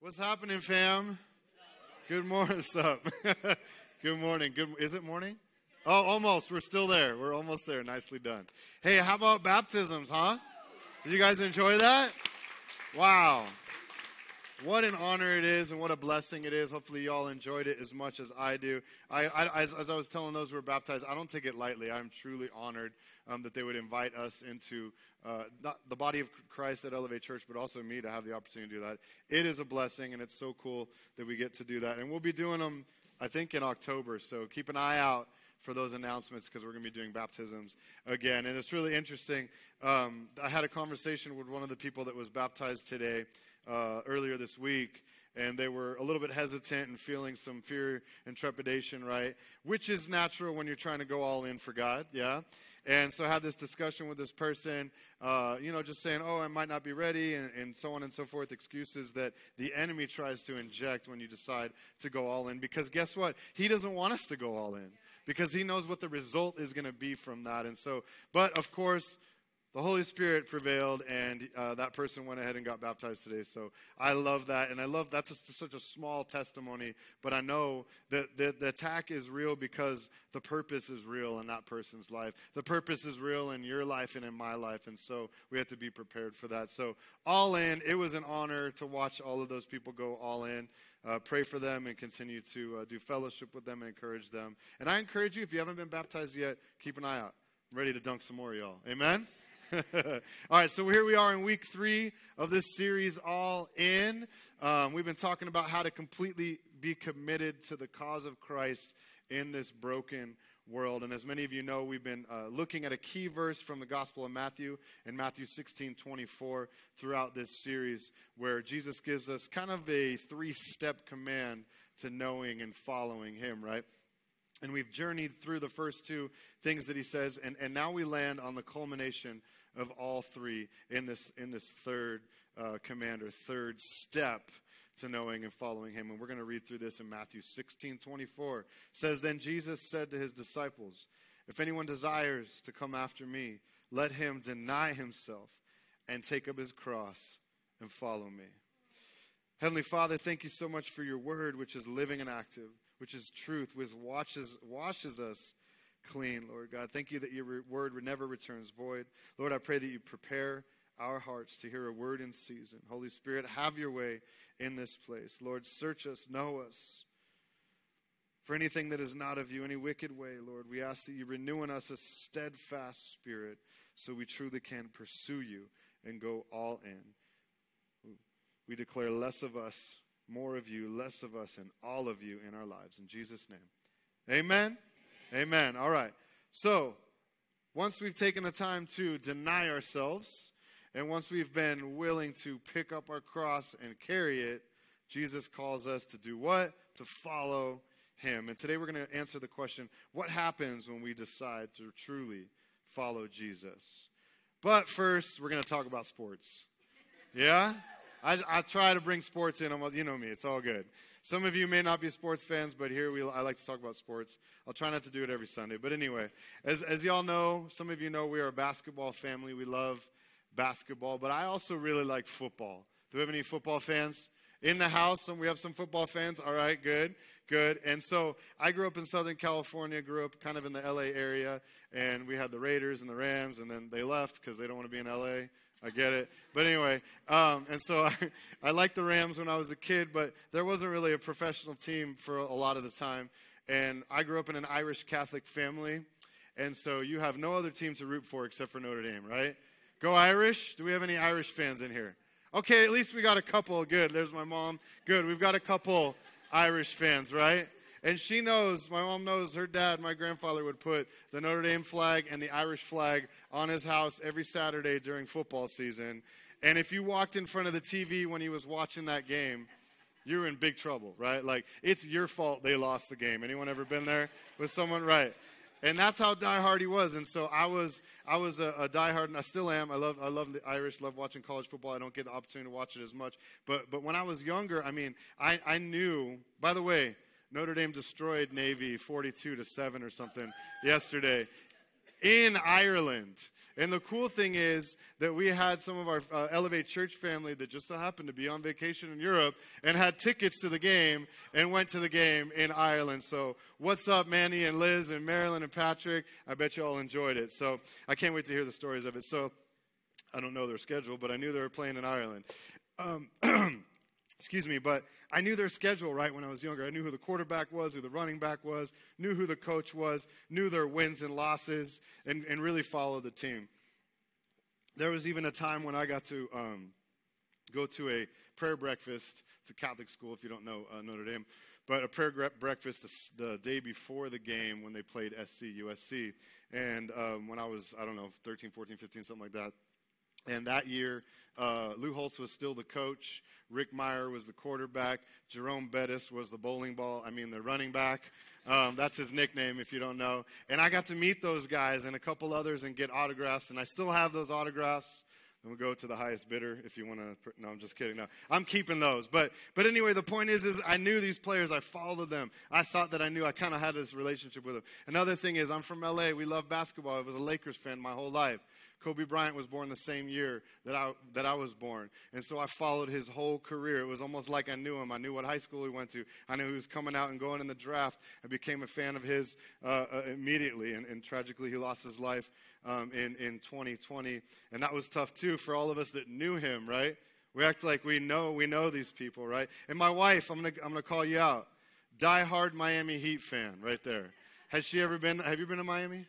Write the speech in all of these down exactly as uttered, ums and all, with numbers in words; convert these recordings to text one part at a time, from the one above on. What's happening, fam? Good morning. What's up? Good morning. Good. Is it morning? Oh, almost. We're still there. We're almost there. Nicely done. Hey, how about baptisms, huh? Did you guys enjoy that? Wow. What an honor it is and what a blessing it is. Hopefully you all enjoyed it as much as I do. I, I, as, as I was telling those who were baptized, I don't take it lightly. I'm truly honored um, that they would invite us into uh, not the body of Christ at Elevate Church, but also me to have the opportunity to do that. It is a blessing, and it's so cool that we get to do that. And we'll be doing them, I think, in October, so keep an eye out for those announcements because we're going to be doing baptisms again. And it's really interesting. Um, I had a conversation with one of the people that was baptized today. Uh, earlier this week, and they were a little bit hesitant and feeling some fear and trepidation, right? Which is natural when you're trying to go all in for God, yeah? And so I had this discussion with this person, uh, you know, just saying, oh, I might not be ready, and, and so on and so forth, excuses that the enemy tries to inject when you decide to go all in. Because guess what? He doesn't want us to go all in because he knows what the result is going to be from that. And so, but of course, the Holy Spirit prevailed, and uh, that person went ahead and got baptized today. So I love that, and I love that's a, such a small testimony, but I know that the, the attack is real because the purpose is real in that person's life. The purpose is real in your life and in my life, and so we have to be prepared for that. So all in, it was an honor to watch all of those people go all in. Uh, pray for them and continue to uh, do fellowship with them and encourage them. And I encourage you, if you haven't been baptized yet, keep an eye out. I'm ready to dunk some more, y'all. Amen? All right, so here we are in week three of this series, All In. Um, we've been talking about how to completely be committed to the cause of Christ in this broken world. And as many of you know, we've been uh, looking at a key verse from the Gospel of Matthew in Matthew sixteen twenty-four throughout this series, where Jesus gives us kind of a three-step command to knowing and following him, right? And we've journeyed through the first two things that he says, and, and now we land on the culmination of all three in this in this third uh, command or third step to knowing and following him. And we're going to read through this in Matthew sixteen twenty-four. It says, "Then Jesus said to his disciples, 'If anyone desires to come after me, let him deny himself and take up his cross and follow me.'" Heavenly Father, thank you so much for your word, which is living and active, which is truth, which washes, washes us clean, Lord God. Thank you that your word never returns void. Lord, I pray that you prepare our hearts to hear a word in season. Holy Spirit, have your way in this place. Lord, search us, know us. For anything that is not of you, any wicked way, Lord, we ask that you renew in us a steadfast spirit so we truly can pursue you and go all in. We declare less of us, more of you, less of us, and all of you in our lives. In Jesus' name, amen. Amen. All right. So once we've taken the time to deny ourselves, and once we've been willing to pick up our cross and carry it, Jesus calls us to do what? To follow him. And today we're going to answer the question, what happens when we decide to truly follow Jesus? But first, we're going to talk about sports. Yeah? I, I try to bring sports in. You know me. It's all good. Some of you may not be sports fans, but here we I like to talk about sports. I'll try not to do it every Sunday. But anyway, as, as y'all know, some of you know we are a basketball family. We love basketball, but I also really like football. Do we have any football fans in the house? And we have some football fans. All right, good, good. And so I grew up in Southern California, grew up kind of in the L A area, and we had the Raiders and the Rams, and then they left because they don't want to be in L A, I get it. But anyway, um, and so I, I liked the Rams when I was a kid, but there wasn't really a professional team for a, a lot of the time. And I grew up in an Irish Catholic family, and so you have no other team to root for except for Notre Dame, right? Go Irish. Do we have any Irish fans in here? Okay, at least we got a couple. Good. There's my mom. Good. We've got a couple Irish fans, right? And she knows, my mom knows, her dad, my grandfather, would put the Notre Dame flag and the Irish flag on his house every Saturday during football season. And if you walked in front of the T V when he was watching that game, you're in big trouble, right? Like, it's your fault they lost the game. Anyone ever been there with someone? Right. And that's how diehard he was. And so I was I was a, a diehard, and I still am. I love I love the Irish, love watching college football. I don't get the opportunity to watch it as much. But but when I was younger, I mean, I, I knew, by the way, Notre Dame destroyed Navy forty-two to seven or something yesterday. in Ireland. And the cool thing is that we had some of our uh, Elevate Church family that just so happened to be on vacation in Europe and had tickets to the game and went to the game in Ireland. So what's up, Manny and Liz and Marilyn and Patrick? I bet you all enjoyed it. So I can't wait to hear the stories of it. So I don't know their schedule, but I knew they were playing in Ireland. Um, excuse me, but I knew their schedule right when I was younger. I knew who the quarterback was, who the running back was, knew who the coach was, knew their wins and losses, and, and really followed the team. There was even a time when I got to um, go to a prayer breakfast. It's a Catholic school, if you don't know uh, Notre Dame. But a prayer breakfast the, the day before the game when they played S C U S C. And um, when I was, I don't know, thirteen, fourteen, fifteen, something like that. And that year, uh, Lou Holtz was still the coach. Rick Meyer was the quarterback. Jerome Bettis was the bowling ball, I mean the running back. Um, that's his nickname, if you don't know. And I got to meet those guys and a couple others and get autographs, and I still have those autographs. And we'll go to the highest bidder if you want to. No, I'm just kidding. No, I'm keeping those. But but anyway, the point is, is I knew these players. I followed them. I thought that I knew. I kind of had this relationship with them. Another thing is, I'm from L A. We love basketball. I was a Lakers fan my whole life. Kobe Bryant was born the same year that I, that I was born. And so I followed his whole career. It was almost like I knew him. I knew what high school he went to. I knew he was coming out and going in the draft. I became a fan of his uh, uh, immediately. And, and tragically, he lost his life um, in, in twenty twenty. And that was tough, too, for all of us that knew him, right? We act like we know we know these people, right? And my wife, I'm going to I'm going to call you out. Diehard Miami Heat fan right there. Has she ever been? Have you been to Miami?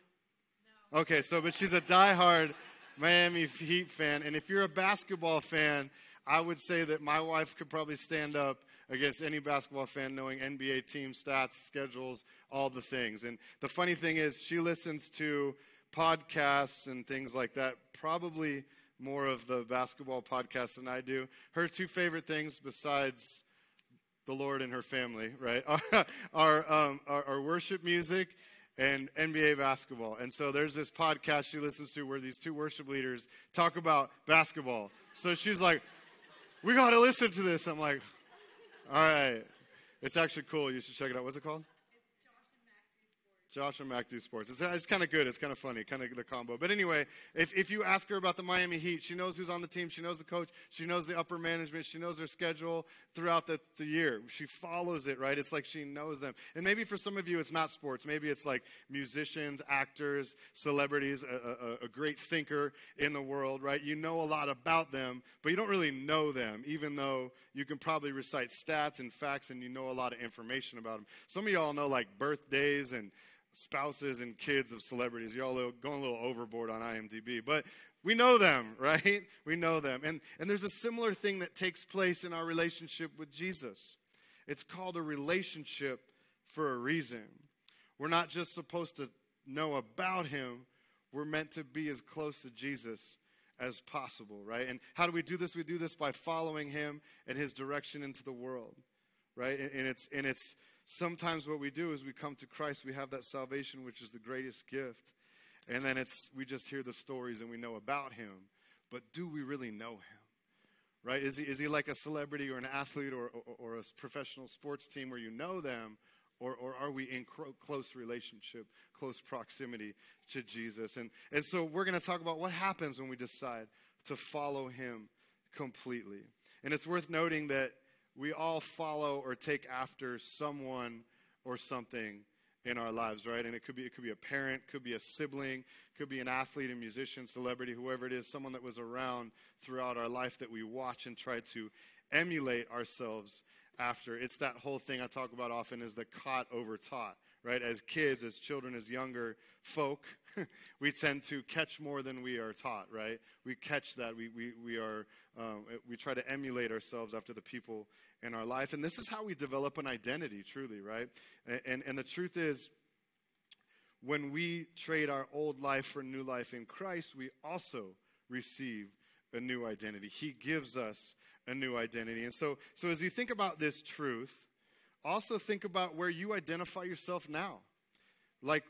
Okay, so, but she's a diehard Miami Heat fan. And if you're a basketball fan, I would say that my wife could probably stand up against any basketball fan, knowing N B A team stats, schedules, all the things. And the funny thing is, she listens to podcasts and things like that, probably more of the basketball podcasts than I do. Her two favorite things besides the Lord and her family, right, are, are, um, are, are worship music and N B A basketball. And so there's this podcast she listens to where these two worship leaders talk about basketball. So she's like, we got to listen to this. I'm like, all right. It's actually cool. You should check it out. What's it called? It's Josh and Mac do Sports. Josh and Mac do Sports. It's, it's kind of good. It's kind of funny, kind of the combo. But anyway, if, if you ask her about the Miami Heat, she knows who's on the team. She knows the coach. She knows the upper management. She knows their schedule throughout the, the year. She follows it, right? It's like she knows them. And maybe for some of you, it's not sports. Maybe it's like musicians, actors, celebrities, a, a, a great thinker in the world, right? You know a lot about them, but you don't really know them, even though you can probably recite stats and facts and you know a lot of information about them. Some of y'all know like birthdays and spouses and kids of celebrities. Y'all are going a little overboard on I M D B, but we know them, right? We know them. And, and there's a similar thing that takes place in our relationship with Jesus. It's called a relationship for a reason. We're not just supposed to know about him. We're meant to be as close to Jesus as possible, right? And how do we do this? We do this by following him and his direction into the world, right? And, and it's, and it's sometimes what we do is we come to Christ. We have that salvation, which is the greatest gift. And then it's we just hear the stories and we know about him. But do we really know him? Right? Is he, is he like a celebrity or an athlete or, or, or a professional sports team where you know them? Or, or are we in close relationship, close proximity to Jesus? And, and so we're going to talk about what happens when we decide to follow him completely. And it's worth noting that we all follow or take after someone or something in our lives, right? And it could be it could be a parent, could be a sibling, could be an athlete, a musician, celebrity, whoever it is, someone that was around throughout our life that we watch and try to emulate ourselves after. It's that whole thing I talk about often is the caught over taught, right? As kids, as children, as younger folk, we tend to catch more than we are taught, right? We catch that. We, we, we, are, um, we try to emulate ourselves after the people in our life. And this is how we develop an identity, truly, right? And, and, and the truth is, when we trade our old life for new life in Christ, we also receive a new identity. He gives us a new identity. And so, so as you think about this truth, also think about where you identify yourself now. Like,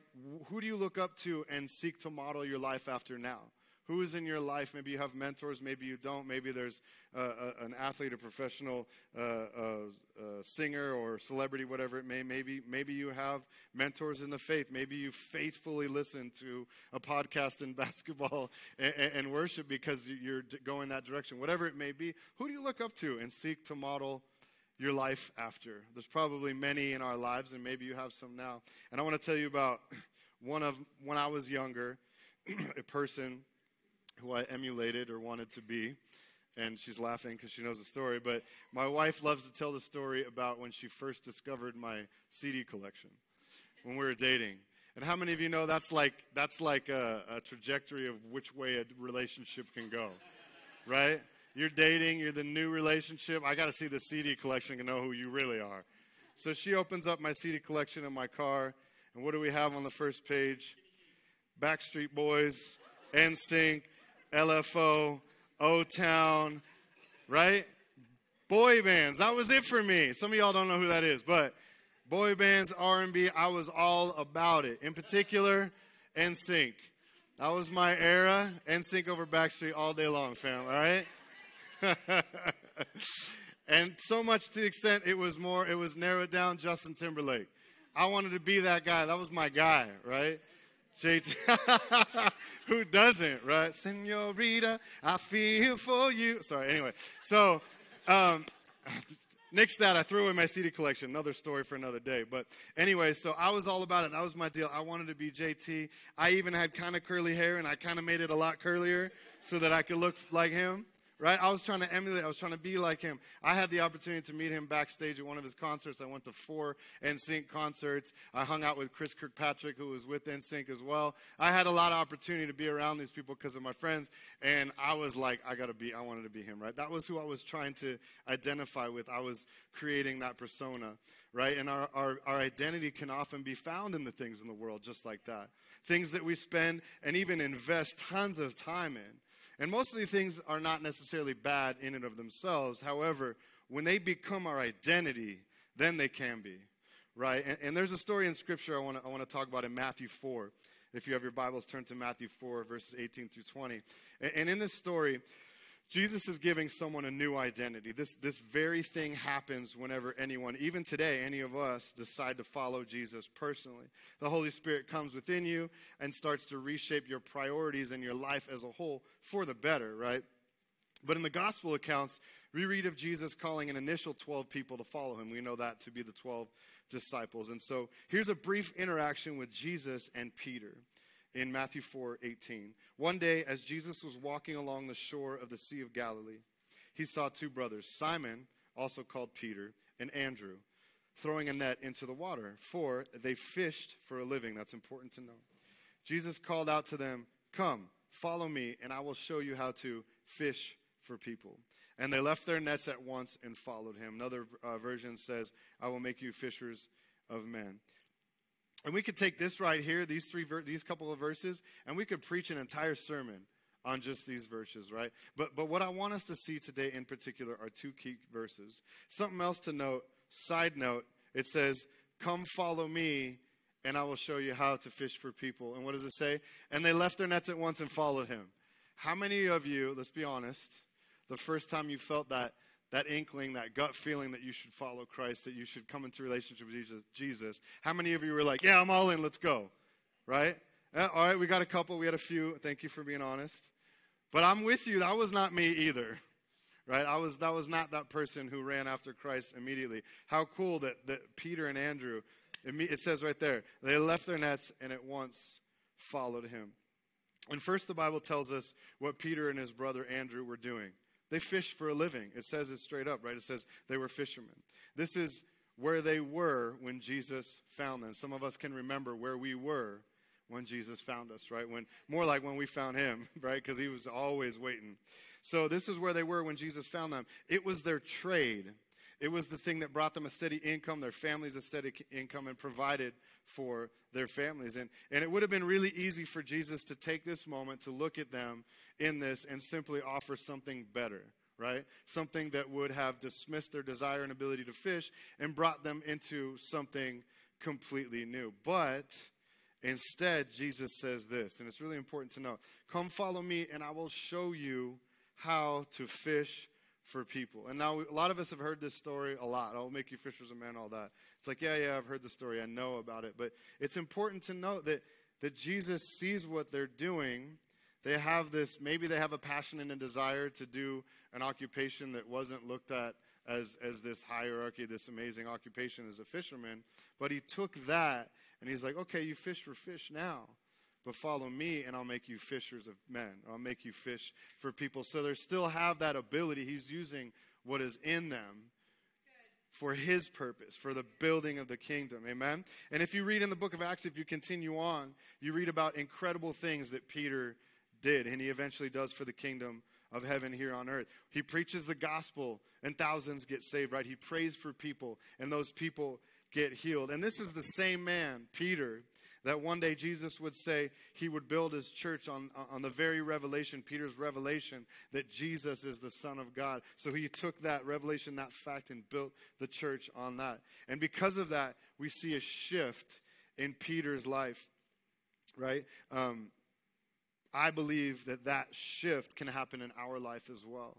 who do you look up to and seek to model your life after now? Who is in your life? Maybe you have mentors. Maybe you don't. Maybe there's uh, a, an athlete, a professional uh, uh, uh, a singer or celebrity, whatever it may. Maybe, maybe you have mentors in the faith. Maybe you faithfully listen to a podcast in basketball and, and worship because you're going that direction. Whatever it may be, who do you look up to and seek to model your life after? There's probably many in our lives, and maybe you have some now. And I want to tell you about one of, when I was younger, a person who I emulated or wanted to be. And she's laughing because she knows the story. But my wife loves to tell the story about when she first discovered my C D collection when we were dating. And how many of you know that's like, that's like a, a trajectory of which way a relationship can go, right? You're dating. You're the new relationship. I got to see the C D collection to know who you really are. So she opens up my C D collection in my car. And what do we have on the first page? Backstreet Boys, N sync, L F O, O-Town, right? Boy bands. That was it for me. Some of y'all don't know who that is, but boy bands, R and B, I was all about it. In particular, N sync. That was my era. N sync over Backstreet all day long, fam, all right? And so much to the extent it was more, it was narrowed down Justin Timberlake. I wanted to be that guy. That was my guy, right? J T, who doesn't, right? Senorita, I feel for you. Sorry, anyway. So, um, next that, I threw away my C D collection. Another story for another day. But anyway, so I was all about it. That was my deal. I wanted to be J T. I even had kind of curly hair, and I kind of made it a lot curlier so that I could look like him, right? I was trying to emulate. I was trying to be like him. I had the opportunity to meet him backstage at one of his concerts. I went to four N sync concerts. I hung out with Chris Kirkpatrick, who was with N sync as well. I had a lot of opportunity to be around these people because of my friends, and I was like, I gotta be, I wanted to be him, right? That was who I was trying to identify with. I was creating that persona, right? And our, our, our identity can often be found in the things in the world just like that. Things that we spend and even invest tons of time in. And most of these things are not necessarily bad in and of themselves. However, when they become our identity, then they can be, right? And, and there's a story in Scripture I want to I want to talk about in Matthew four. If you have your Bibles, turn to Matthew four, verses eighteen through twenty. And, and in this story, Jesus is giving someone a new identity. This, this very thing happens whenever anyone, even today, any of us, decide to follow Jesus personally. The Holy Spirit comes within you and starts to reshape your priorities and your life as a whole for the better, right? But in the gospel accounts, we read of Jesus calling an initial twelve people to follow him. We know that to be the twelve disciples. And so here's a brief interaction with Jesus and Peter. In Matthew four eighteen, one day as Jesus was walking along the shore of the Sea of Galilee, he saw two brothers, Simon, also called Peter, and Andrew, throwing a net into the water, for they fished for a living. That's important to know. Jesus called out to them, "Come, follow me, and I will show you how to fish for people." And they left their nets at once and followed him. Another uh, version says, "I will make you fishers of men." And we could take this right here, these three, ver these couple of verses, and we could preach an entire sermon on just these verses, right? But, but what I want us to see today in particular are two key verses. Something else to note, side note, it says, "Come follow me, and I will show you how to fish for people." And what does it say? And they left their nets at once and followed him. How many of you, let's be honest, the first time you felt that, that inkling, that gut feeling that you should follow Christ, that you should come into relationship with Jesus. How many of you were like, "Yeah, I'm all in, let's go," right? Uh, all right, we got a couple, we had a few. Thank you for being honest. But I'm with you, that was not me either, right? I was, that was not that person who ran after Christ immediately. How cool that, that Peter and Andrew, it says right there, they left their nets and at once followed him. And first the Bible tells us what Peter and his brother Andrew were doing. They fished for a living. It says it straight up, right? It says they were fishermen. This is where they were when Jesus found them. Some of us can remember where we were when Jesus found us, right? When, more like when we found him, right? Because he was always waiting. So this is where they were when Jesus found them. It was their trade. It was the thing that brought them a steady income, their families a steady income, and provided for their families. And, and it would have been really easy for Jesus to take this moment to look at them in this and simply offer something better, right? Something that would have dismissed their desire and ability to fish and brought them into something completely new. But instead, Jesus says this, and it's really important to know, "Come follow me, and I will show you how to fish for people. And now we, a lot of us have heard this story a lot. I'll make you fishers of men, all that. It's like, yeah, yeah, I've heard the story. I know about it. But it's important to know that, that Jesus sees what they're doing. They have this, maybe they have a passion and a desire to do an occupation that wasn't looked at as, as this hierarchy, this amazing occupation as a fisherman. But he took that and he's like, okay, you fish for fish now, but follow me and I'll make you fishers of men. I'll make you fish for people. So they still have that ability. He's using what is in them for his purpose, for the building of the kingdom. Amen? And if you read in the book of Acts, if you continue on, you read about incredible things that Peter did and he eventually does for the kingdom of heaven here on earth. He preaches the gospel and thousands get saved, right? He prays for people and those people get healed. And this is the same man, Peter, that one day Jesus would say he would build his church on, on the very revelation, Peter's revelation, that Jesus is the Son of God. So he took that revelation, that fact, and built the church on that. And because of that, we see a shift in Peter's life, right? Um, I believe that that shift can happen in our life as well.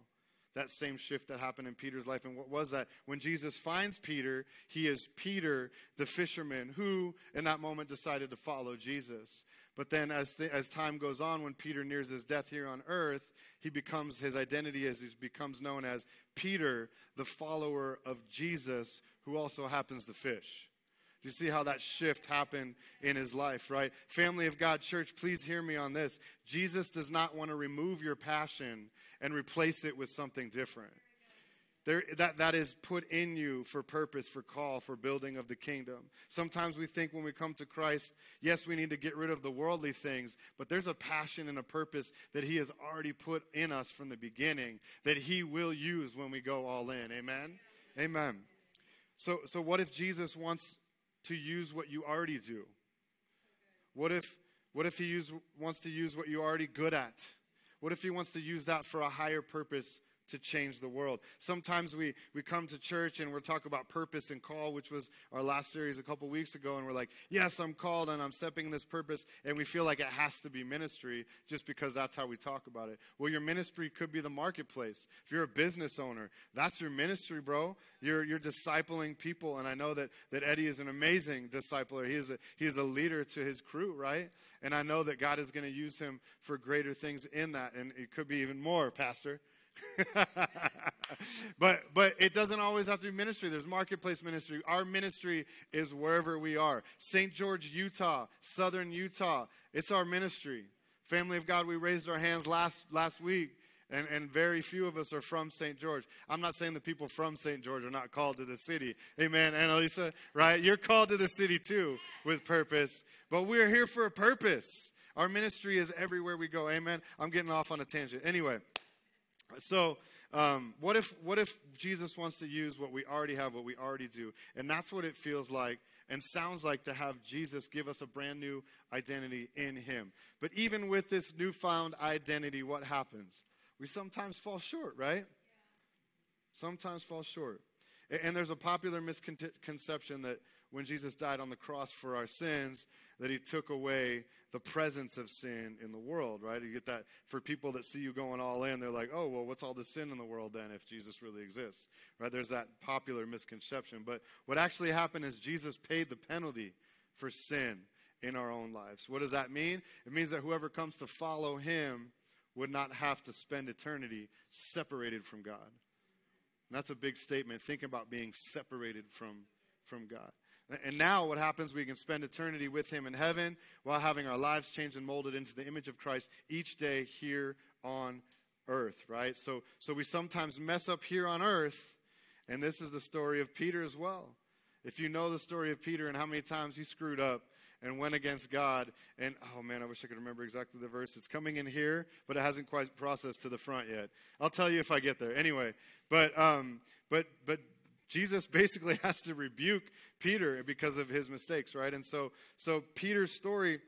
That same shift that happened in Peter's life. And what was that? When Jesus finds Peter, he is Peter, the fisherman, who in that moment decided to follow Jesus. But then as, the, as time goes on, when Peter nears his death here on earth, he becomes, his identity is, he becomes known as Peter, the follower of Jesus, who also happens to fish. Do you see how that shift happened in his life, right? Family of God Church, please hear me on this. Jesus does not want to remove your passion and replace it with something different. There, that, that is put in you for purpose, for call, for building of the kingdom. Sometimes we think when we come to Christ, yes, we need to get rid of the worldly things, but there's a passion and a purpose that he has already put in us from the beginning that he will use when we go all in. Amen? Amen. So, so what if Jesus wants to use what you already do? What if, what if he use, wants to use what you're already good at? What if he wants to use that for a higher purpose to change the world? Sometimes we, we come to church and we're talking about purpose and call, which was our last series a couple weeks ago, and we're like, yes, I'm called and I'm stepping in this purpose, and we feel like it has to be ministry just because that's how we talk about it. Well, your ministry could be the marketplace. If you're a business owner, that's your ministry, bro. You're, you're discipling people, and I know that, that Eddie is an amazing discipler. He is a, he is a leader to his crew, right? And I know that God is going to use him for greater things in that. And it could be even more, Pastor. but but it doesn't always have to be ministry. There's marketplace ministry. Our ministry is wherever we are. Saint George, Utah, southern Utah. It's our ministry. Family of God, we raised our hands last, last week. And, and very few of us are from Saint George. I'm not saying the people from Saint George are not called to the city. Amen, Annalisa, right? You're called to the city too with purpose. But we're here for a purpose. Our ministry is everywhere we go. Amen. I'm getting off on a tangent. Anyway, so um, what if, what if Jesus wants to use what we already have, what we already do? And that's what it feels like and sounds like to have Jesus give us a brand new identity in him. But even with this newfound identity, what happens? We sometimes fall short, right? Yeah. Sometimes fall short. And, and there's a popular misconception that when Jesus died on the cross for our sins, that he took away the presence of sin in the world, right? You get that for people that see you going all in, they're like, oh, well, what's all the sin in the world then if Jesus really exists, right? There's that popular misconception. But what actually happened is Jesus paid the penalty for sin in our own lives. What does that mean? It means that whoever comes to follow him would not have to spend eternity separated from God. And that's a big statement. Think about being separated from, from God. And now what happens, we can spend eternity with him in heaven while having our lives changed and molded into the image of Christ each day here on earth, right? So, so we sometimes mess up here on earth, and this is the story of Peter as well. If you know the story of Peter and how many times he screwed up, and went against God, and oh man, I wish I could remember exactly the verse. It's coming in here, but it hasn't quite processed to the front yet. I'll tell you if I get there. Anyway, but um, but but Jesus basically has to rebuke Peter because of his mistakes, right? And so so Peter's story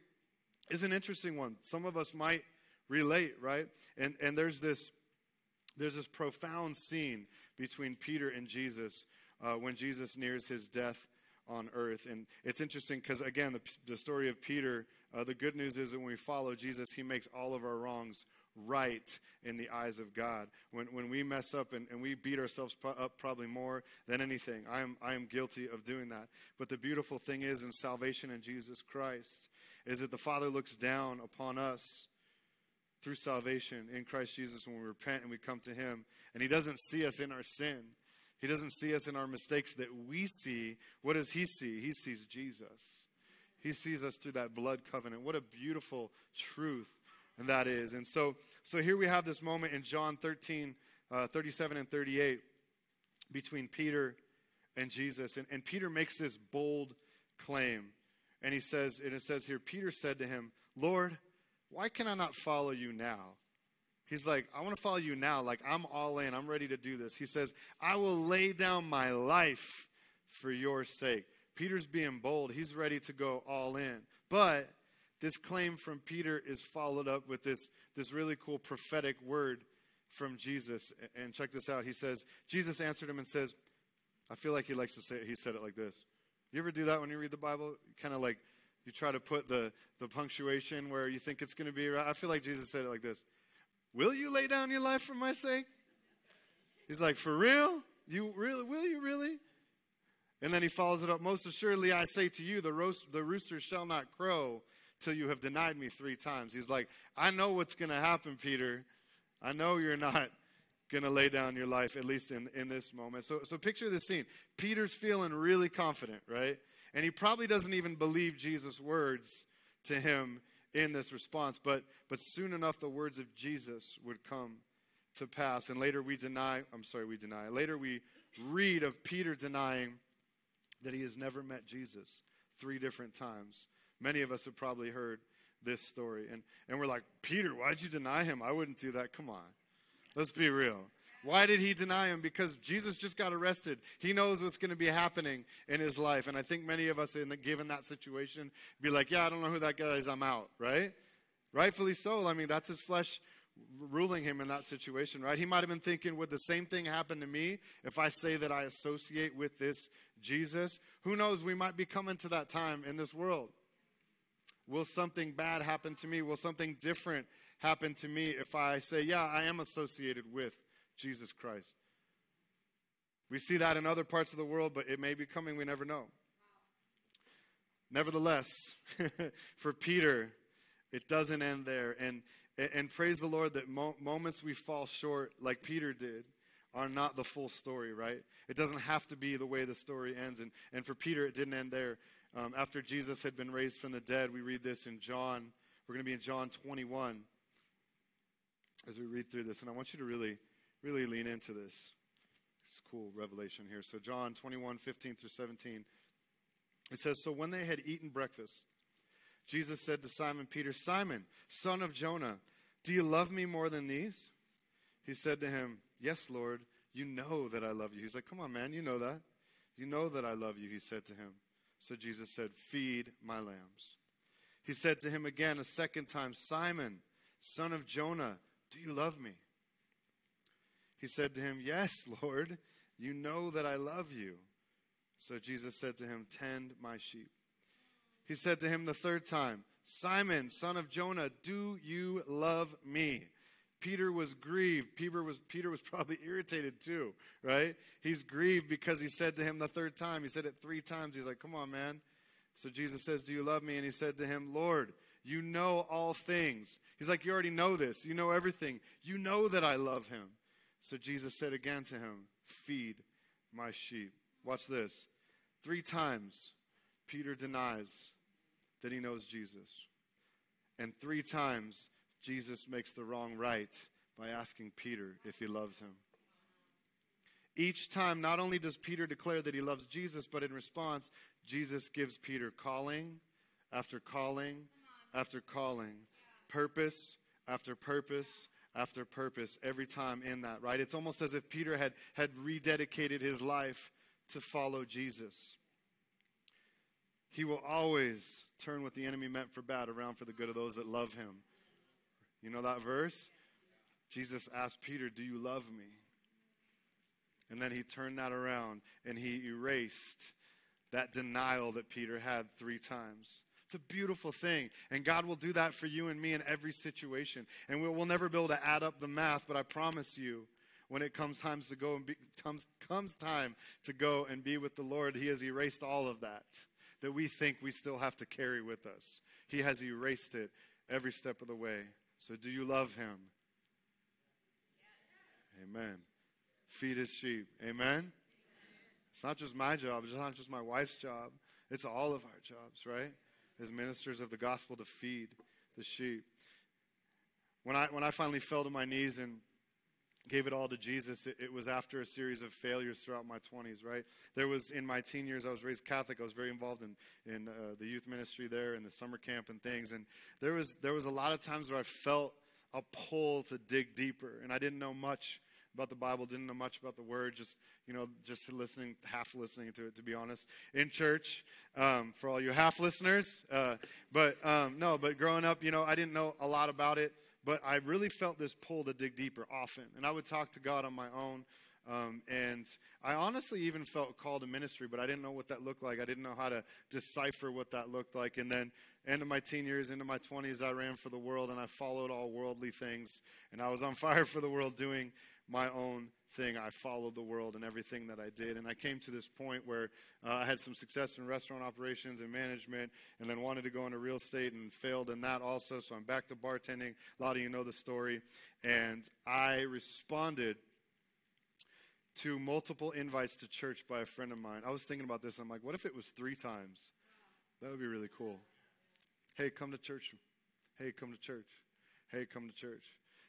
is an interesting one. Some of us might relate, right? And and there's this there's this profound scene between Peter and Jesus uh, when Jesus nears his death on earth. And it's interesting because, again, the, the story of Peter, uh, the good news is that when we follow Jesus, he makes all of our wrongs right in the eyes of God. When when we mess up and, and we beat ourselves pro- up probably more than anything, I am, I am guilty of doing that. But the beautiful thing is in salvation in Jesus Christ is that the Father looks down upon us through salvation in Christ Jesus when we repent and we come to Him. And He doesn't see us in our sin. He doesn't see us in our mistakes that we see. What does He see? He sees Jesus. He sees us through that blood covenant. What a beautiful truth and that is. And so so here we have this moment in John thirteen, uh, thirty-seven and thirty-eight between Peter and Jesus. And, and Peter makes this bold claim. And he says, and it says here, Peter said to him, "Lord, why can I not follow you now?" He's like, "I want to follow you now. Like, I'm all in. I'm ready to do this." He says, "I will lay down my life for your sake." Peter's being bold. He's ready to go all in. But this claim from Peter is followed up with this, this really cool prophetic word from Jesus. And check this out. He says, Jesus answered him and says, I feel like he likes to say it. He said it like this. You ever do that when you read the Bible? Kind of like you try to put the, the punctuation where you think it's going to be right. I feel like Jesus said it like this. "Will you lay down your life for my sake?" He's like, "For real? You really? Will you really?" And then he follows it up. "Most assuredly, I say to you, the, roast, the rooster shall not crow till you have denied me three times." He's like, "I know what's going to happen, Peter. I know you're not going to lay down your life, at least in, in this moment." So, so picture this scene. Peter's feeling really confident, right? And he probably doesn't even believe Jesus' words to him in this response. But, but soon enough, the words of Jesus would come to pass. And later we deny, I'm sorry, we deny. Later we read of Peter denying that he has never met Jesus three different times. Many of us have probably heard this story. And, and we're like, "Peter, why'd you deny him? I wouldn't do that." Come on. Let's be real. Why did he deny him? Because Jesus just got arrested. He knows what's going to be happening in his life. And I think many of us, in the, given that situation, be like, "Yeah, I don't know who that guy is. I'm out," right? Rightfully so. I mean, that's his flesh ruling him in that situation, right? He might have been thinking, would the same thing happen to me if I say that I associate with this Jesus? Who knows? We might be coming to that time in this world. Will something bad happen to me? Will something different happen to me if I say, "Yeah, I am associated with Jesus Christ"? We see that in other parts of the world, but it may be coming. We never know. Wow. Nevertheless, for Peter, it doesn't end there. And, and praise the Lord that mo- moments we fall short, like Peter did, are not the full story, right? It doesn't have to be the way the story ends. And, and for Peter, it didn't end there. Um, after Jesus had been raised from the dead, we read this in John. We're going to be in John twenty-one as we read through this. And I want you to really, really lean into this. It's cool revelation here. So John twenty-one, fifteen through seventeen. It says, "So when they had eaten breakfast, Jesus said to Simon Peter, 'Simon, son of Jonah, do you love me more than these?' He said to him, 'Yes, Lord, you know that I love you.' He's like, "Come on, man, you know that. You know that I love you," he said to him. So Jesus said, 'Feed my lambs.' He said to him again a second time, 'Simon, son of Jonah, do you love me?' He said to him, 'Yes, Lord, you know that I love you.' So Jesus said to him, 'Tend my sheep.' He said to him the third time, 'Simon, son of Jonah, do you love me?'" Peter was grieved. Peter was Peter was probably irritated too, right? He's grieved because he said to him the third time. He said it three times. He's like, "Come on, man." So Jesus says, "Do you love me?" And he said to him, "Lord, you know all things." He's like, "You already know this. You know everything. You know that I love him." So Jesus said again to him, "Feed my sheep." Watch this. Three times Peter denies that he knows Jesus. And three times Jesus makes the wrong right by asking Peter if he loves him. Each time, not only does Peter declare that he loves Jesus, but in response, Jesus gives Peter calling after calling after calling, purpose after purpose after purpose, every time in that, right? It's almost as if Peter had, had rededicated his life to follow Jesus. He will always turn what the enemy meant for bad around for the good of those that love him. You know that verse? Jesus asked Peter, "Do you love me?" And then he turned that around and he erased that denial that Peter had three times. It's a beautiful thing. And God will do that for you and me in every situation. And we'll, we'll never be able to add up the math, but I promise you, when it comes time to go and be, comes, comes time to go and be with the Lord, he has erased all of that that we think we still have to carry with us. He has erased it every step of the way. So do you love him? Yes. Amen. Feed his sheep. Amen? Amen. It's not just my job. It's not just my wife's job. It's all of our jobs, right? As ministers of the gospel, to feed the sheep. When I, when I finally fell to my knees and gave it all to Jesus, it, it was after a series of failures throughout my twenties, right? There was, in my teen years, I was raised Catholic. I was very involved in, in uh, the youth ministry there and the summer camp and things. And there was, there was a lot of times where I felt a pull to dig deeper. And I didn't know much about the Bible, didn't know much about the Word, just, you know, just listening, half listening to it, to be honest, in church, um, for all you half listeners. Uh, but, um, no, but growing up, you know, I didn't know a lot about it. But I really felt this pull to dig deeper often. And I would talk to God on my own. Um, and I honestly even felt called to ministry, but I didn't know what that looked like. I didn't know how to decipher what that looked like. And then end of my teen years, into my twenties, I ran for the world, and I followed all worldly things. And I was on fire for the world doing my own thing. I followed the world and everything that I did. And I came to this point where uh, I had some success in restaurant operations and management, and then wanted to go into real estate and failed in that also. So I'm back to bartending. A lot of you know the story. And I responded to multiple invites to church by a friend of mine. I was thinking about this. I'm like, what if it was three times? That would be really cool. Hey, come to church. Hey, come to church. Hey, come to church.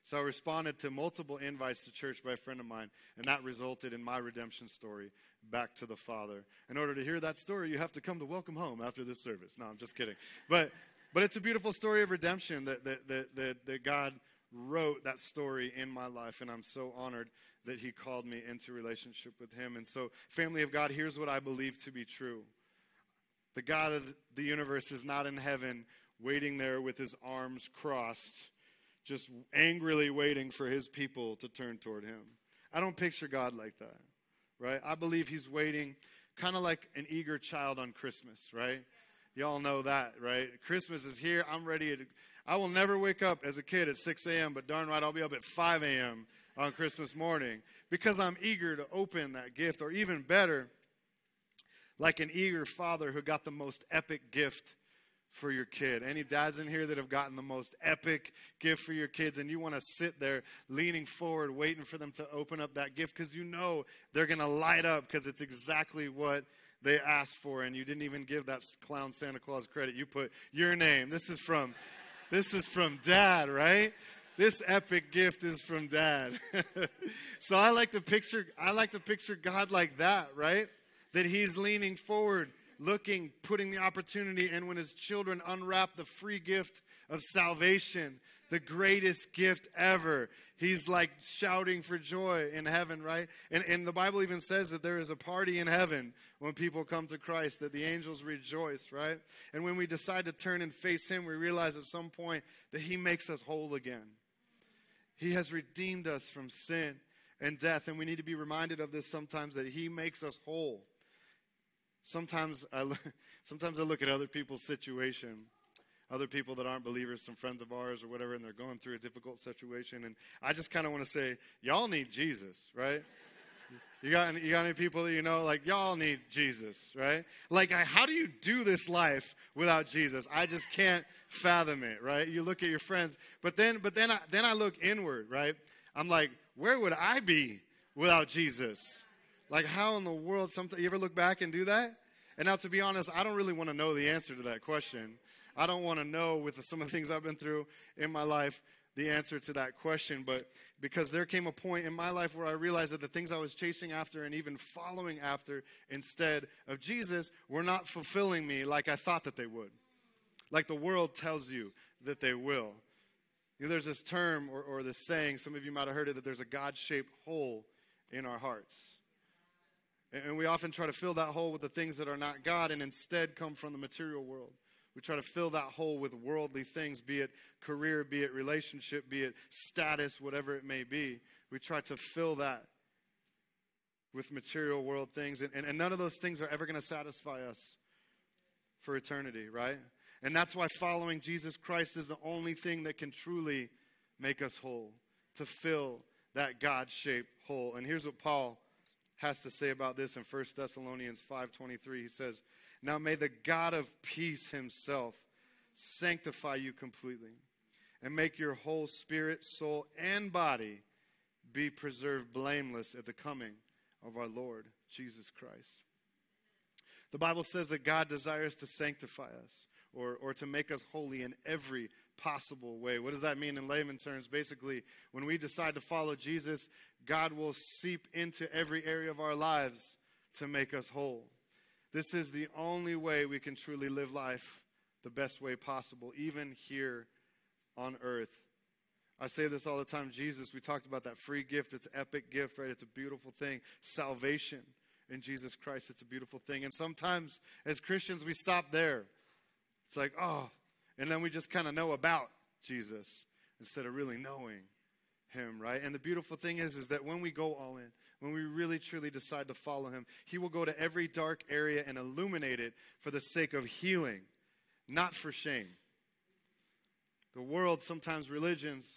So I responded to multiple invites to church by a friend of mine, and that resulted in my redemption story, back to the Father. In order to hear that story, you have to come to Welcome Home after this service. No, I'm just kidding. But but it's a beautiful story of redemption that that that that, that God wrote that story in my life, and I'm so honored that he called me into relationship with him. And so, family of God, here's what I believe to be true. The God of the universe is not in heaven waiting there with his arms crossed, just angrily waiting for his people to turn toward him. I don't picture God like that, right? I believe he's waiting kind of like an eager child on Christmas, right? Y'all know that, right? Christmas is here. I'm ready. To, I will never wake up as a kid at six a m, but darn right, I'll be up at five a m on Christmas morning because I'm eager to open that gift, or even better, like an eager father who got the most epic gift for your kid. Any dads in here that have gotten the most epic gift for your kids, and you want to sit there leaning forward, waiting for them to open up that gift because you know they're going to light up because it's exactly what they asked for, and you didn't even give that clown Santa Claus credit. You put your name. This is from, this is from Dad, right? This epic gift is from Dad. So I like to picture, I like to picture God like that, right? That he's leaning forward, looking, putting the opportunity, and when his children unwrap the free gift of salvation, the greatest gift ever, he's like shouting for joy in heaven, right? And, and the Bible even says that there is a party in heaven when people come to Christ, that the angels rejoice, right? And when we decide to turn and face him, we realize at some point that he makes us whole again. He has redeemed us from sin and death, and we need to be reminded of this sometimes, that he makes us whole. Sometimes I, sometimes I look at other people's situation, other people that aren't believers, some friends of ours or whatever, and they're going through a difficult situation, and I just kind of want to say, y'all need Jesus, right? You got any, you got any people that you know, like, y'all need Jesus, right? Like, I, how do you do this life without Jesus? I just can't fathom it, right? You look at your friends, but then, but then, I, then I look inward, right? I'm like, where would I be without Jesus? Like, how in the world, sometimes, you ever look back and do that? And now, to be honest, I don't really want to know the answer to that question. I don't want to know, with some of the things I've been through in my life, the answer to that question. But because there came a point in my life where I realized that the things I was chasing after and even following after instead of Jesus were not fulfilling me like I thought that they would, like the world tells you that they will. You know, there's this term or, or this saying, some of you might have heard it, that there's a God-shaped hole in our hearts. And we often try to fill that hole with the things that are not God and instead come from the material world. We try to fill that hole with worldly things, be it career, be it relationship, be it status, whatever it may be. We try to fill that with material world things. And, and, and none of those things are ever going to satisfy us for eternity, right? And that's why following Jesus Christ is the only thing that can truly make us whole, to fill that God-shaped hole. And here's what Paul has to say about this in First Thessalonians five twenty-three. He says, "Now may the God of peace himself sanctify you completely, and make your whole spirit, soul, and body be preserved blameless at the coming of our Lord Jesus Christ." The Bible says that God desires to sanctify us, or, or to make us holy in every possible way. What does that mean in layman terms? Basically, when we decide to follow Jesus, God will seep into every area of our lives to make us whole. This is the only way we can truly live life the best way possible, even here on earth. I say this all the time. Jesus, we talked about that free gift. It's an epic gift, right? It's a beautiful thing. Salvation in Jesus Christ, it's a beautiful thing. And sometimes as Christians, we stop there. It's like, oh, and then we just kind of know about Jesus instead of really knowing him, right? And the beautiful thing is, is that when we go all in, when we really truly decide to follow him, he will go to every dark area and illuminate it for the sake of healing, not for shame. The world, sometimes religions,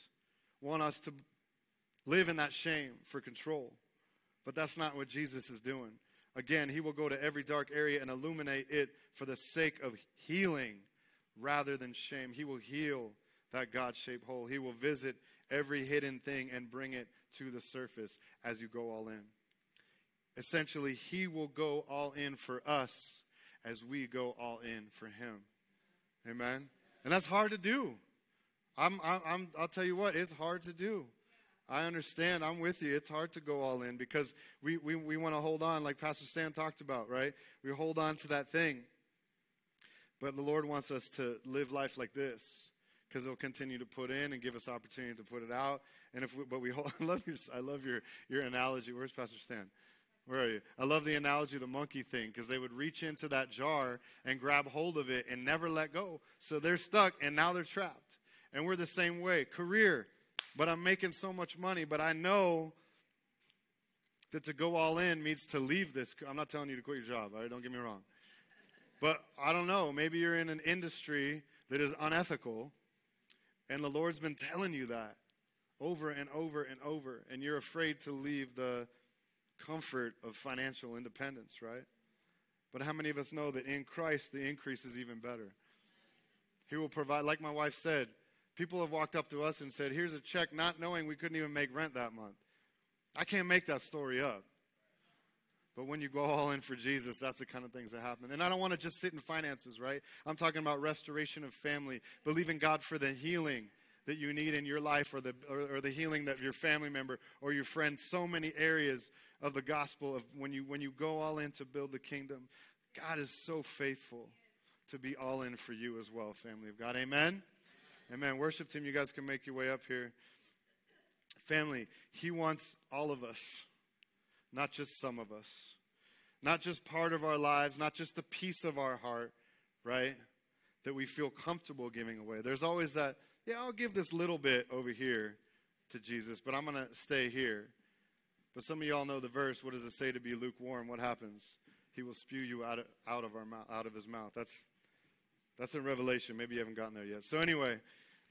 want us to live in that shame for control. But that's not what Jesus is doing. Again, he will go to every dark area and illuminate it for the sake of healing rather than shame. He will heal that God-shaped hole. He will visit every hidden thing and bring it to the surface as you go all in. Essentially, he will go all in for us as we go all in for him. Amen? And that's hard to do. I'm, I'm, I'll tell you what, it's hard to do. I understand. I'm with you. It's hard to go all in because we, we, we want to hold on, like Pastor Stan talked about, right? We hold on to that thing. But the Lord wants us to live life like this because it will continue to put in and give us opportunity to put it out. And if we, but we hold, I love your, I love your, your analogy. Where's Pastor Stan? Where are you? I love the analogy of the monkey thing, because they would reach into that jar and grab hold of it and never let go. So they're stuck, and now they're trapped. And we're the same way. Career, but I'm making so much money, but I know that to go all in means to leave this. I'm not telling you to quit your job, all right? Don't get me wrong. But I don't know. Maybe you're in an industry that is unethical, and the Lord's been telling you that over and over and over, and you're afraid to leave the comfort of financial independence, right? But how many of us know that in Christ, the increase is even better? He will provide. Like my wife said, people have walked up to us and said, here's a check, not knowing we couldn't even make rent that month. I can't make that story up. But when you go all in for Jesus, that's the kind of things that happen. And I don't want to just sit in finances, right? I'm talking about restoration of family, believing God for the healing that you need in your life, or the, or, or the healing that your family member or your friend, so many areas of the gospel of when you, when you go all in to build the kingdom. God is so faithful to be all in for you as well, family of God. Amen? Amen. Amen. Worship team, you guys can make your way up here. Family, he wants all of us, not just some of us, not just part of our lives, not just the piece of our heart, right, that we feel comfortable giving away. There's always that, yeah, I'll give this little bit over here to Jesus, but I'm going to stay here. But some of y'all know the verse. What does it say to be lukewarm? What happens? He will spew you out of, out of, our mouth, out of his mouth. That's, that's in Revelation. Maybe you haven't gotten there yet. So anyway,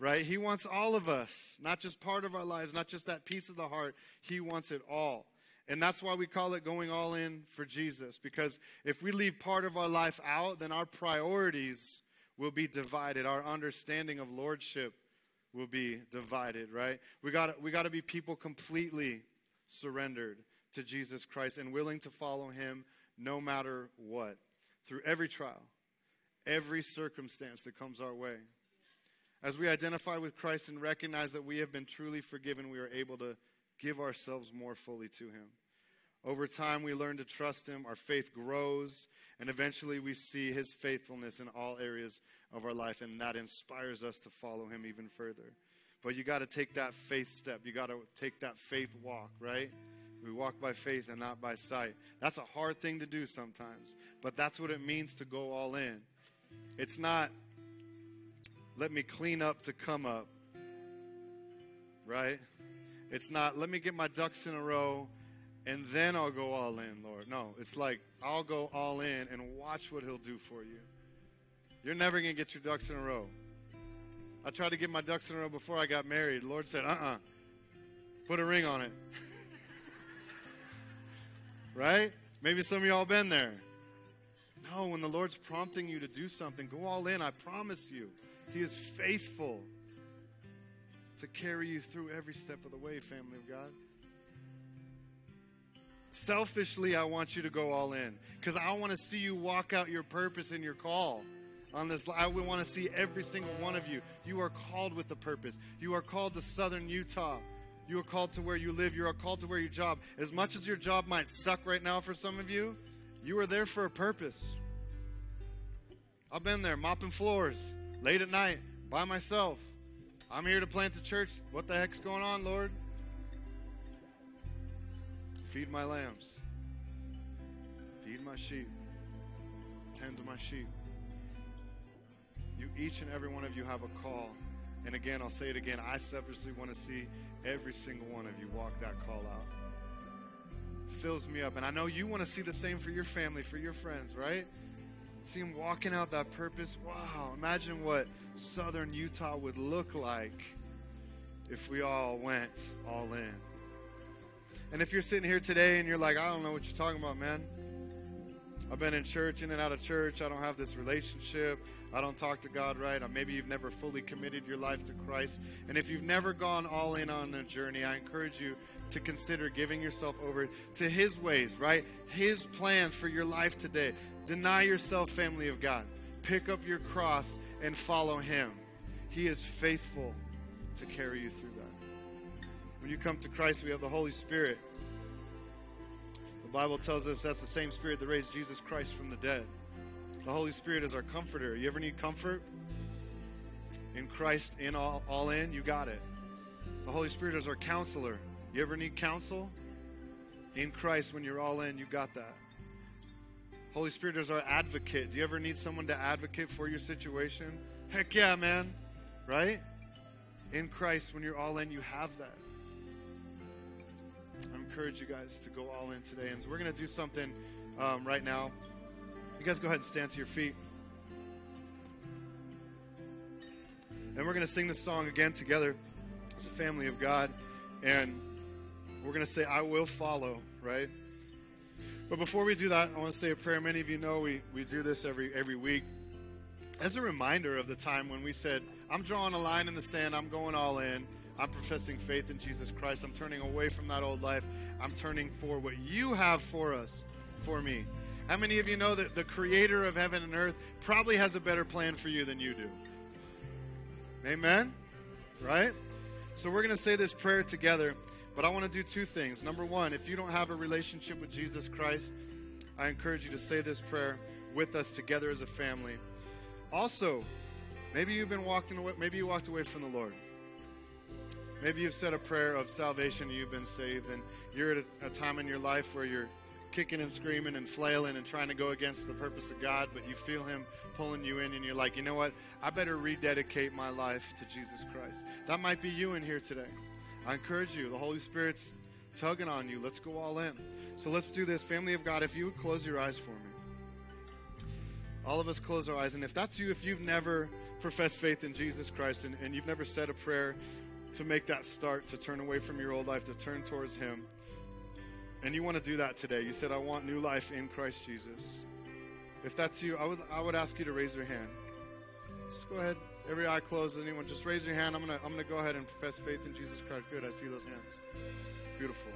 right? He wants all of us, not just part of our lives, not just that piece of the heart. He wants it all. And that's why we call it going all in for Jesus, because if we leave part of our life out, then our priorities will be divided. Our understanding of lordship will be divided, right? We got we got to be people completely surrendered to Jesus Christ and willing to follow him no matter what, through every trial, every circumstance that comes our way. As we identify with Christ and recognize that we have been truly forgiven, we are able to give ourselves more fully to him. Over time, we learn to trust him, our faith grows, and eventually we see his faithfulness in all areas of our life, and that inspires us to follow him even further. But you got to take that faith step. You got to take that faith walk, right? We walk by faith and not by sight. That's a hard thing to do sometimes, but that's what it means to go all in. It's not, let me clean up to come up, right? It's not, let me get my ducks in a row and then I'll go all in, Lord. No, it's like, I'll go all in and watch what he'll do for you. You're never going to get your ducks in a row. I tried to get my ducks in a row before I got married. The Lord said, uh-uh. Put a ring on it. Right? Maybe some of y'all been there. No, when the Lord's prompting you to do something, go all in. I promise you, He is faithful to carry you through every step of the way, family of God. Selfishly, I want you to go all in because I want to see you walk out your purpose and your call on this. I would want to see every single one of you. You are called with a purpose. You are called to Southern Utah. You are called to where you live. You are called to where you job. As much as your job might suck right now for some of you, you are there for a purpose. I've been there mopping floors late at night by myself. I'm here to plant a church. What the heck's going on, Lord? Feed my lambs. Feed my sheep. Tend to my sheep. You, each and every one of you have a call. And again, I'll say it again. I selfishly want to see every single one of you walk that call out. Fills me up. And I know you want to see the same for your family, for your friends, right? See them walking out that purpose. Wow, imagine what Southern Utah would look like if we all went all in. And if you're sitting here today and you're like, I don't know what you're talking about, man. I've been in church, in and out of church. I don't have this relationship. I don't talk to God right. Or maybe you've never fully committed your life to Christ. And if you've never gone all in on a journey, I encourage you to consider giving yourself over to His ways, right? His plan for your life today. Deny yourself, family of God. Pick up your cross and follow Him. He is faithful to carry you through that. When you come to Christ, we have the Holy Spirit. The Bible tells us that's the same Spirit that raised Jesus Christ from the dead. The Holy Spirit is our comforter. You ever need comfort? In Christ, in all, all in, you got it. The Holy Spirit is our counselor. You ever need counsel? In Christ, when you're all in, you got that. Holy Spirit is our advocate. Do you ever need someone to advocate for your situation? Heck yeah, man. Right? In Christ, when you're all in, you have that. I encourage you guys to go all in today. And so we're going to do something um, right now. You guys go ahead and stand to your feet. And we're going to sing this song again together as a family of God. And we're going to say, I will follow, right? But before we do that, I want to say a prayer. Many of you know we, we do this every, every week. As a reminder of the time when we said, I'm drawing a line in the sand. I'm going all in. I'm professing faith in Jesus Christ. I'm turning away from that old life. I'm turning for what you have for us, for me. How many of you know that the creator of heaven and earth probably has a better plan for you than you do? Amen? Right? So we're going to say this prayer together, but I want to do two things. Number one, if you don't have a relationship with Jesus Christ, I encourage you to say this prayer with us together as a family. Also, maybe you've been walking away, maybe you walked away from the Lord. Maybe you've said a prayer of salvation, you've been saved, and you're at a, a time in your life where you're kicking and screaming and flailing and trying to go against the purpose of God, but you feel Him pulling you in, and you're like, you know what? I better rededicate my life to Jesus Christ. That might be you in here today. I encourage you. The Holy Spirit's tugging on you. Let's go all in. So let's do this. Family of God, if you would close your eyes for me. All of us close our eyes. And if that's you, if you've never professed faith in Jesus Christ and, and you've never said a prayer to make that start, to turn away from your old life, to turn towards Him. And you want to do that today. You said, I want new life in Christ Jesus. If that's you, I would, I would ask you to raise your hand. Just go ahead. Every eye closed. Anyone, just raise your hand. I'm going to I'm gonna go ahead and profess faith in Jesus Christ. Good, I see those hands. Beautiful.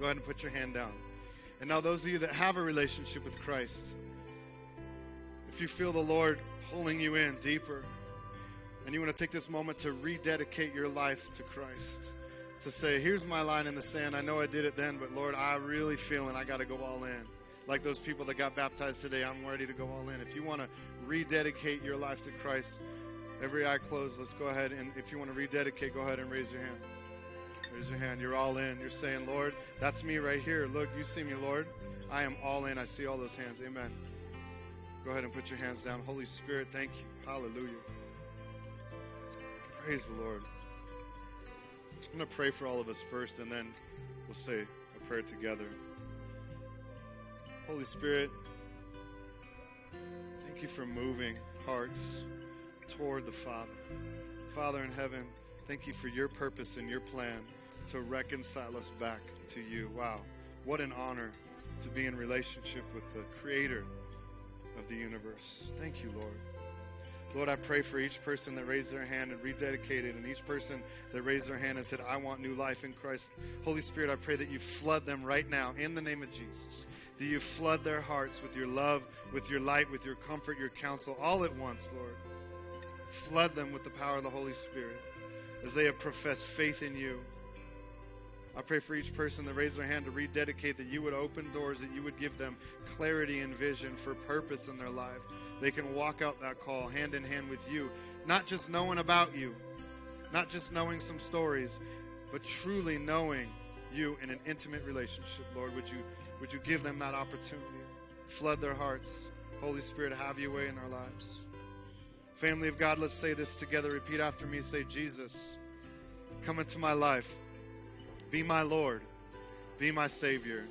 Go ahead and put your hand down. And now those of you that have a relationship with Christ, if you feel the Lord pulling you in deeper, and you want to take this moment to rededicate your life to Christ, to say, here's my line in the sand. I know I did it then, but Lord, I really feel it. I got to go all in. Like those people that got baptized today, I'm ready to go all in. If you want to rededicate your life to Christ, every eye closed, let's go ahead. And if you want to rededicate, go ahead and raise your hand. Raise your hand. You're all in. You're saying, Lord, that's me right here. Look, you see me, Lord. I am all in. I see all those hands. Amen. Go ahead and put your hands down. Holy Spirit, thank you. Hallelujah. Praise the Lord. I'm going to pray for all of us first, and then we'll say a prayer together. Holy Spirit, thank you for moving hearts toward the Father. Father in heaven, thank you for your purpose and your plan to reconcile us back to you. Wow, what an honor to be in relationship with the Creator of the universe. Thank you, Lord. Lord, I pray for each person that raised their hand and rededicated, and each person that raised their hand and said, I want new life in Christ. Holy Spirit, I pray that you flood them right now in the name of Jesus, that you flood their hearts with your love, with your light, with your comfort, your counsel, all at once, Lord. Flood them with the power of the Holy Spirit as they have professed faith in you. I pray for each person that raised their hand to rededicate, that you would open doors, that you would give them clarity and vision for purpose in their life. They can walk out that call hand in hand with you, not just knowing about you, not just knowing some stories, but truly knowing you in an intimate relationship, Lord. Would you, would you give them that opportunity? Flood their hearts. Holy Spirit, have your way in our lives. Family of God, let's say this together. Repeat after me. Say, Jesus, come into my life. Be my Lord, be my Savior.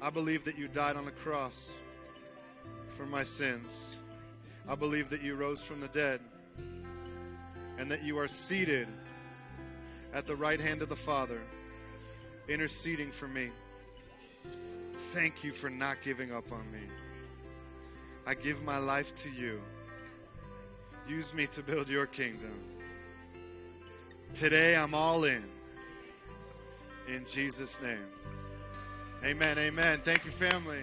I believe that you died on the cross for my sins. I believe that you rose from the dead and that you are seated at the right hand of the Father, interceding for me. Thank you for not giving up on me. I give my life to you. Use me to build your kingdom. Today I'm all in. In Jesus' name. Amen, amen. Thank you, family.